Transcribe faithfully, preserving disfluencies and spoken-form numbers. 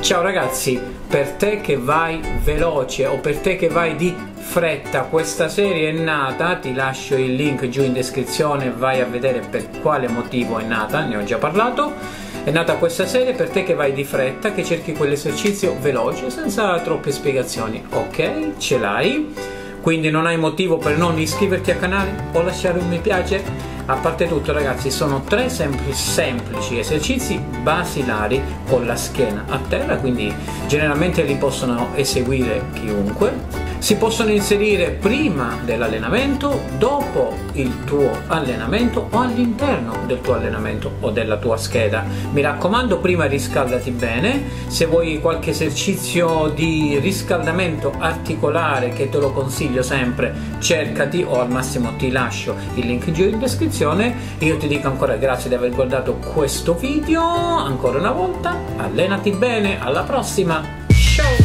Ciao ragazzi, per te che vai veloce o per te che vai di fretta, questa serie è nata, ti lascio il link giù in descrizione, vai a vedere per quale motivo è nata, ne ho già parlato. È nata questa serie per te che vai di fretta, che cerchi quell'esercizio veloce senza troppe spiegazioni. Ok, ce l'hai? Quindi non hai motivo per non iscriverti al canale o lasciare un mi piace? A parte tutto ragazzi, sono tre semplici, semplici esercizi basilari con la schiena a terra, quindi generalmente li possono eseguire chiunque. Si possono inserire prima dell'allenamento, dopo il tuo allenamento o all'interno del tuo allenamento o della tua scheda. Mi raccomando, prima riscaldati bene. Se vuoi qualche esercizio di riscaldamento articolare, che te lo consiglio sempre, cercati, o al massimo ti lascio il link giù in descrizione. Io ti dico ancora grazie di aver guardato questo video, ancora una volta allenati bene, alla prossima, ciao!